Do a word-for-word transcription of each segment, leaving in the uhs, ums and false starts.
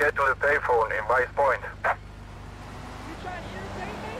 Get to the payphone in Vice Point. You trying to irritate me?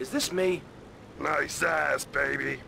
Is this me? Nice ass, baby.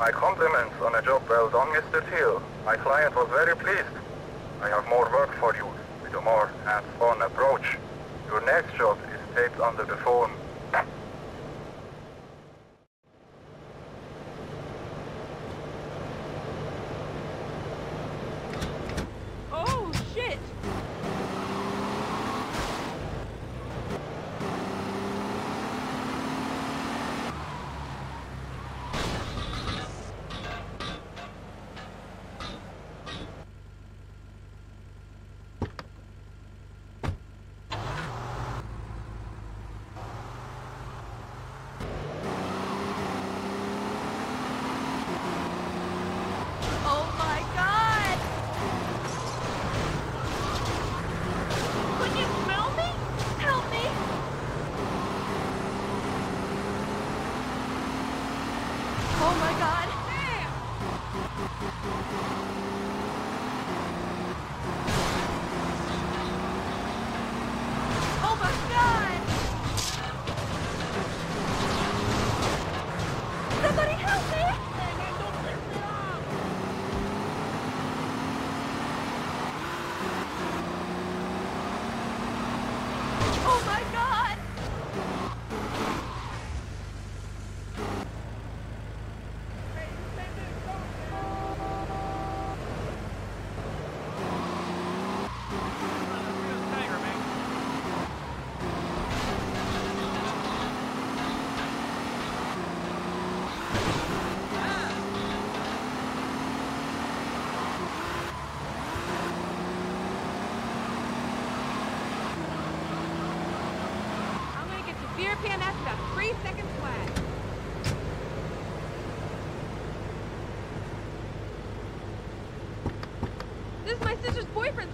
My compliments on a job well done, Mister Teal. My client was very pleased. I have more work for you, with a more hands-on approach. Your next job is taped under the phone. This is my sister's boyfriend.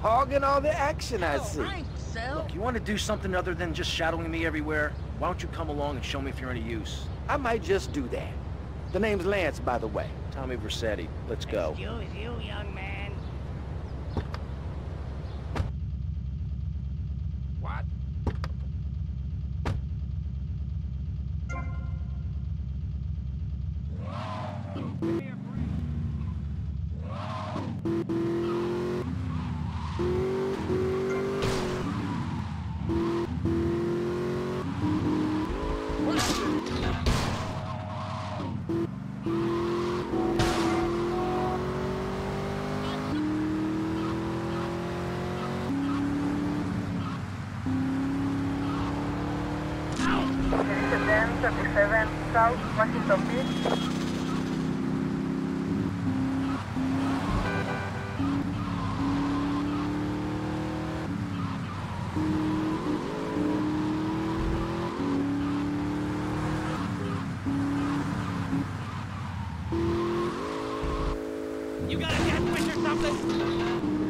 hogging all the action I see. Right, look, you want to do something other than just shadowing me everywhere? Why don't you come along and show me if you're any use? I might just do that. The name's Lance, by the way. Tommy Vercetti. Let's go. Excuse you, young man. What? seven South Washington Beach. You got a death wish or something?